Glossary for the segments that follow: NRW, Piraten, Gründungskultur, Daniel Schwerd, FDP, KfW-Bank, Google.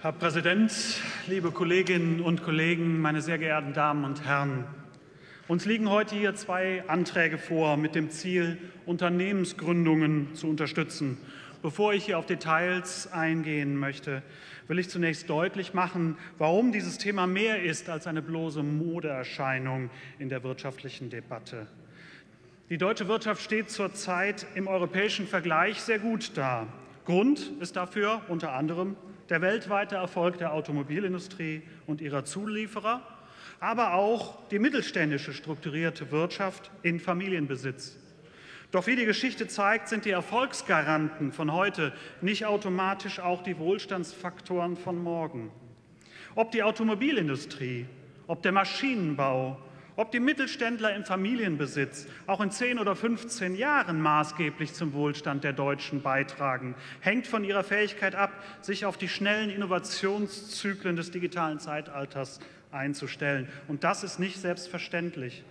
Herr Präsident, liebe Kolleginnen und Kollegen, meine sehr geehrten Damen und Herren! Uns liegen heute hier zwei Anträge vor mit dem Ziel, Unternehmensgründungen zu unterstützen. Bevor ich hier auf Details eingehen möchte, will ich zunächst deutlich machen, warum dieses Thema mehr ist als eine bloße Modeerscheinung in der wirtschaftlichen Debatte. Die deutsche Wirtschaft steht zurzeit im europäischen Vergleich sehr gut da. Grund ist dafür unter anderem der weltweite Erfolg der Automobilindustrie und ihrer Zulieferer, aber auch die mittelständische strukturierte Wirtschaft in Familienbesitz. Doch wie die Geschichte zeigt, sind die Erfolgsgaranten von heute nicht automatisch auch die Wohlstandsfaktoren von morgen. Ob die Automobilindustrie, ob der Maschinenbau, ob die Mittelständler im Familienbesitz auch in 10 oder 15 Jahren maßgeblich zum Wohlstand der Deutschen beitragen, hängt von ihrer Fähigkeit ab, sich auf die schnellen Innovationszyklen des digitalen Zeitalters einzustellen. Und das ist nicht selbstverständlich.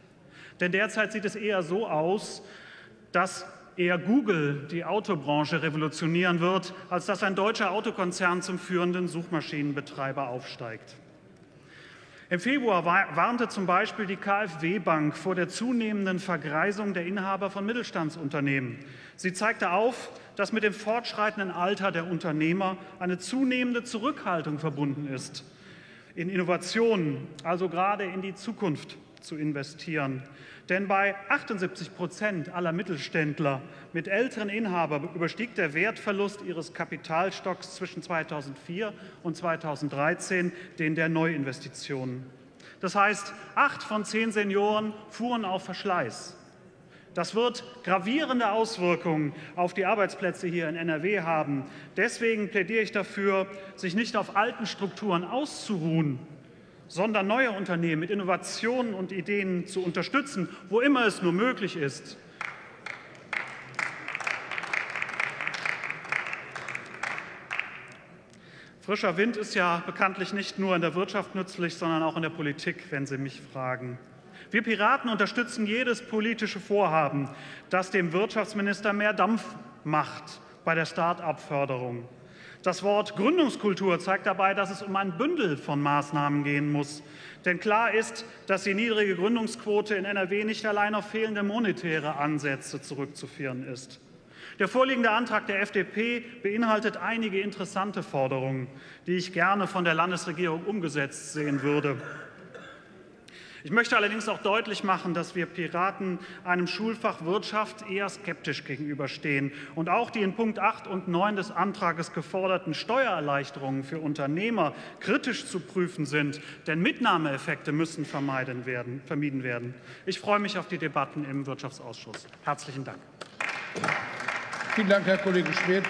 Denn derzeit sieht es eher so aus, dass eher Google die Autobranche revolutionieren wird, als dass ein deutscher Autokonzern zum führenden Suchmaschinenbetreiber aufsteigt. Im Februar warnte zum Beispiel die KfW-Bank vor der zunehmenden Vergreisung der Inhaber von Mittelstandsunternehmen. Sie zeigte auf, dass mit dem fortschreitenden Alter der Unternehmer eine zunehmende Zurückhaltung verbunden ist, in Innovationen, also gerade in die Zukunft zu investieren. Denn bei 78% aller Mittelständler mit älteren Inhabern überstieg der Wertverlust ihres Kapitalstocks zwischen 2004 und 2013 den der Neuinvestitionen. Das heißt, 8 von 10 Senioren fuhren auf Verschleiß. Das wird gravierende Auswirkungen auf die Arbeitsplätze hier in NRW haben. Deswegen plädiere ich dafür, sich nicht auf alten Strukturen auszuruhen, sondern neue Unternehmen mit Innovationen und Ideen zu unterstützen, wo immer es nur möglich ist. Frischer Wind ist ja bekanntlich nicht nur in der Wirtschaft nützlich, sondern auch in der Politik, wenn Sie mich fragen. Wir Piraten unterstützen jedes politische Vorhaben, das dem Wirtschaftsminister mehr Dampf macht bei der Start-up-Förderung. Das Wort Gründungskultur zeigt dabei, dass es um ein Bündel von Maßnahmen gehen muss. Denn klar ist, dass die niedrige Gründungsquote in NRW nicht allein auf fehlende monetäre Ansätze zurückzuführen ist. Der vorliegende Antrag der FDP beinhaltet einige interessante Forderungen, die ich gerne von der Landesregierung umgesetzt sehen würde. Ich möchte allerdings auch deutlich machen, dass wir Piraten einem Schulfach Wirtschaft eher skeptisch gegenüberstehen und auch die in Punkt 8 und 9 des Antrages geforderten Steuererleichterungen für Unternehmer kritisch zu prüfen sind, denn Mitnahmeeffekte müssen vermieden werden. Ich freue mich auf die Debatten im Wirtschaftsausschuss. Herzlichen Dank. Vielen Dank, Herr Kollege Schwerd.